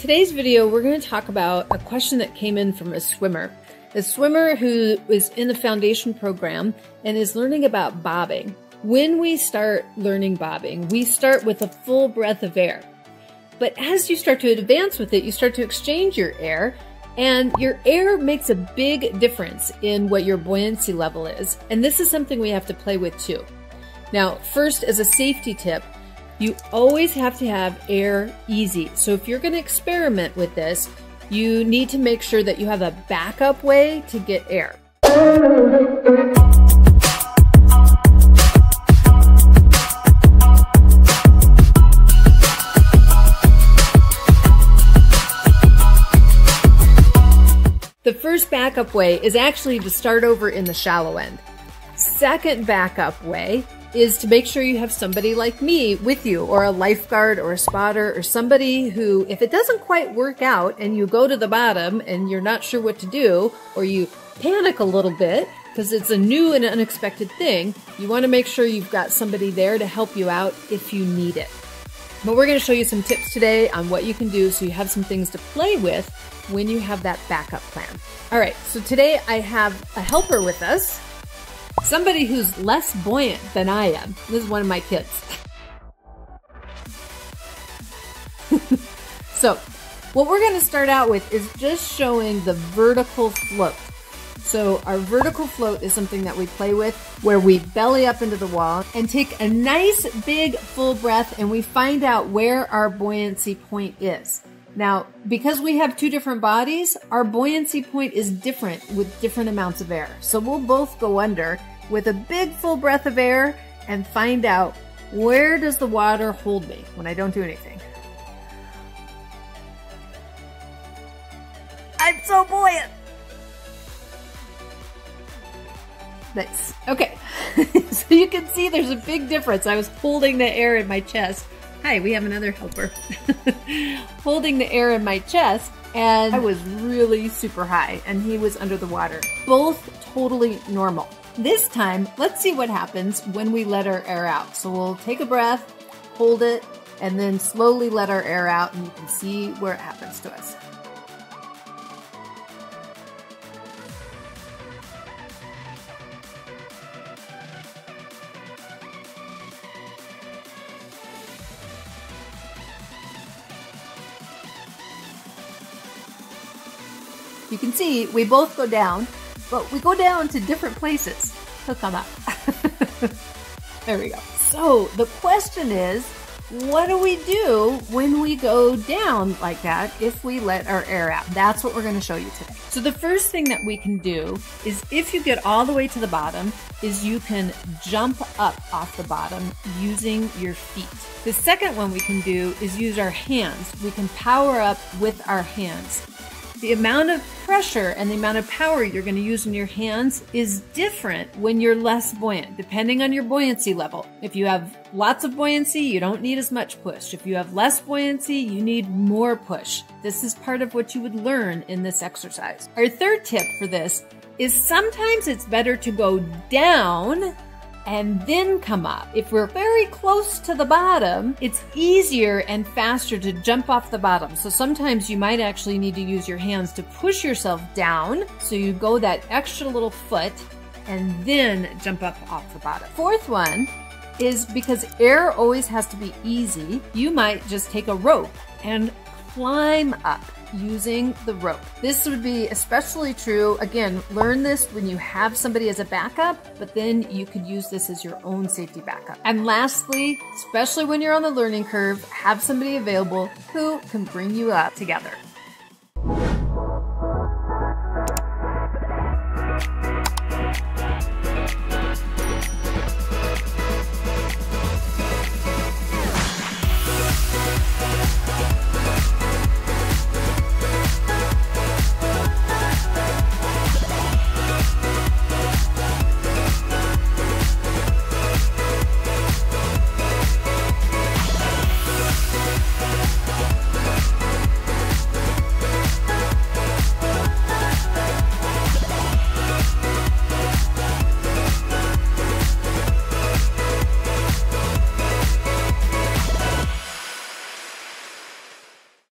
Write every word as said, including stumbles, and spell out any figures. today's video, we're going to talk about a question that came in from a swimmer. A swimmer who is in the foundation program and is learning about bobbing. When we start learning bobbing, we start with a full breath of air. But as you start to advance with it, you start to exchange your air, and your air makes a big difference in what your buoyancy level is. And this is something we have to play with too. Now, first, as a safety tip, you always have to have air easy. So if you're going to experiment with this, you need to make sure that you have a backup way to get air. The first backup way is actually to start over in the shallow end. Second backup way is to make sure you have somebody like me with you, or a lifeguard or a spotter, or somebody who, if it doesn't quite work out and you go to the bottom and you're not sure what to do, or you panic a little bit because it's a new and unexpected thing, you want to make sure you've got somebody there to help you out if you need it. But we're going to show you some tips today on what you can do so you have some things to play with when you have that backup plan. All right, so today I have a helper with us. Somebody who's less buoyant than I am. This is one of my kids. So what we're going to start out with is just showing the vertical float. So our vertical float is something that we play with, where we belly up into the wall and take a nice big full breath, and we find out where our buoyancy point is. Now, because we have two different bodies, our buoyancy point is different with different amounts of air. So we'll both go under with a big full breath of air and find out, where does the water hold me when I don't do anything? I'm so buoyant. Nice. Okay. So you can see there's a big difference. I was holding the air in my chest. Hi, we have another helper. Holding the air in my chest, and I was really super high, and he was under the water. Both totally normal. This time, let's see what happens when we let our air out. So we'll take a breath, hold it, and then slowly let our air out, and you can see where it happens to us. You can see we both go down, but we go down to different places. He'll come up. There we go. So the question is, what do we do when we go down like that if we let our air out? That's what we're going to show you today. So the first thing that we can do is, if you get all the way to the bottom, is you can jump up off the bottom using your feet. The second one we can do is use our hands. We can power up with our hands. The amount of pressure and the amount of power you're going to use in your hands is different when you're less buoyant, depending on your buoyancy level. If you have lots of buoyancy, you don't need as much push. If you have less buoyancy, you need more push. This is part of what you would learn in this exercise. Our third tip for this is, sometimes it's better to go down and then come up. If we're very close to the bottom, it's easier and faster to jump off the bottom. So sometimes you might actually need to use your hands to push yourself down, so you go that extra little foot and then jump up off the bottom. Fourth one is, because air always has to be easy, you might just take a rope and climb up using the rope. This would be especially true, again, learn this when you have somebody as a backup, but then you could use this as your own safety backup. And lastly, especially when you're on the learning curve, have somebody available who can bring you up together.